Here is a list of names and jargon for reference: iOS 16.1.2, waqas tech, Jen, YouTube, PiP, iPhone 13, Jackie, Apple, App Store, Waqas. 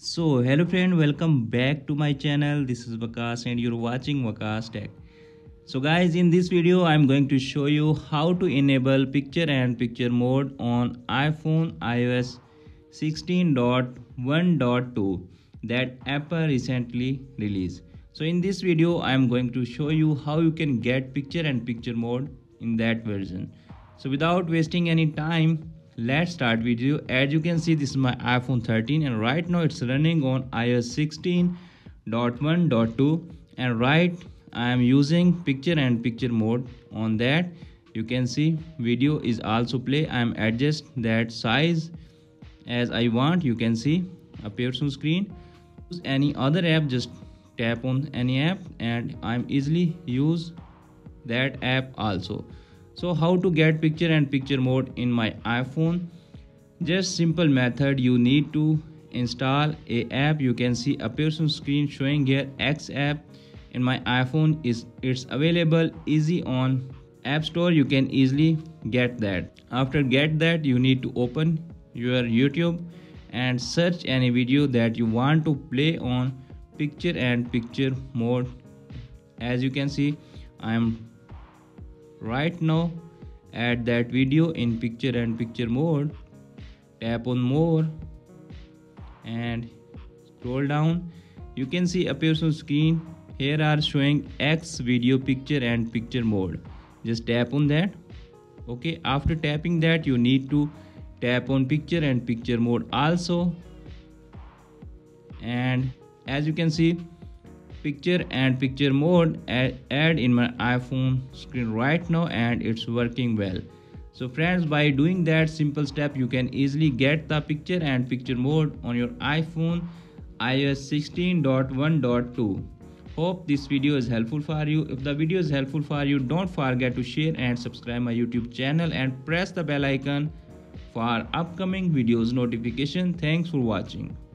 So hello friend, welcome back to my channel. This is Waqas and you're watching Waqas Tech. So guys, in this video I'm going to show you how to enable picture-in-picture mode on iPhone iOS 16.1.2 that Apple recently released. So in this video I'm going to show you how you can get picture-in-picture mode in that version. So without wasting any time, let's start video. As you can see, this is my iPhone 13 and right now it's running on iOS 16.1.2 and right I am using picture-in-picture mode on that. You can see video is also play. I am adjust that size as I want. You can see appears on screen. Use any other app, just tap on any app and I'm easily use that app also. So how to get picture-in-picture mode in my iPhone? Just simple method, you need to install a app. You can see appears on screen showing here, X app in my iPhone is it's available easy on App Store. You can easily get that. After get that, you need to open your YouTube and search any video that you want to play on picture-in-picture mode. As you can see, I'm right now add that video in picture-in-picture mode. Tap on more and scroll down. You can see appears on screen here are showing X video picture-in-picture mode. Just tap on that. Okay, after tapping that you need to tap on picture-in-picture mode also, and as you can see picture-in-picture mode add in my iPhone screen right now and it's working well. So friends, by doing that simple step you can easily get the picture-in-picture mode on your iPhone iOS 16.1.2. Hope this video is helpful for you. If the video is helpful for you, don't forget to share and subscribe my YouTube channel and press the bell icon for upcoming videos notification. Thanks for watching.